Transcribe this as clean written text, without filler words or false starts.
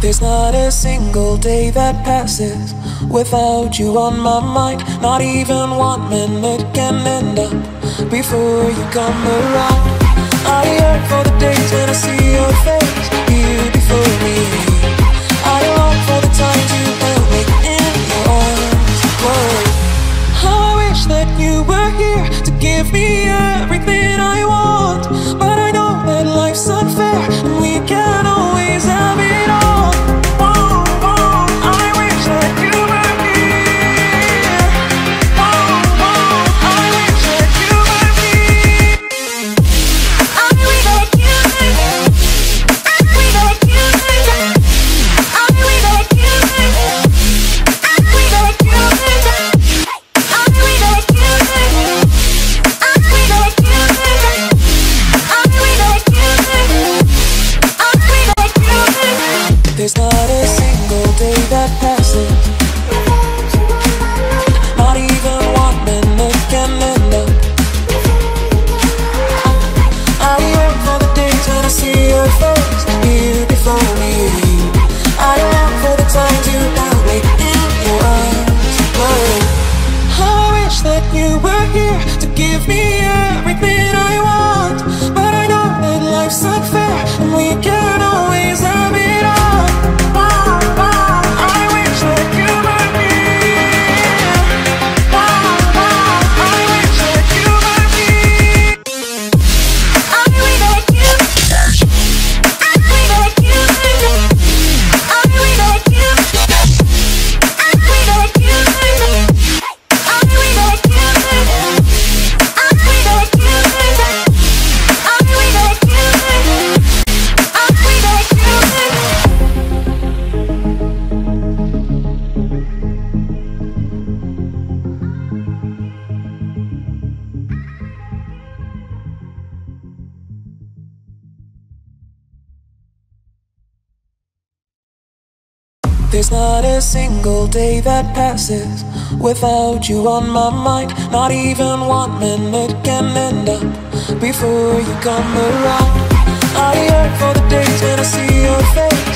There's not a single day that passes without you on my mind. Not even 1 minute can end up before you come around. I yearn for the days when I see your face here before me. I long for the times you held me in your arms. Whoa. How I wish that you were here to give me everything I want, but I know that life's unfair and we can't always have it all. There's not a single day that passes without you on my mind. Not even 1 minute can end up before you come around. I yearn for the days when I see your face.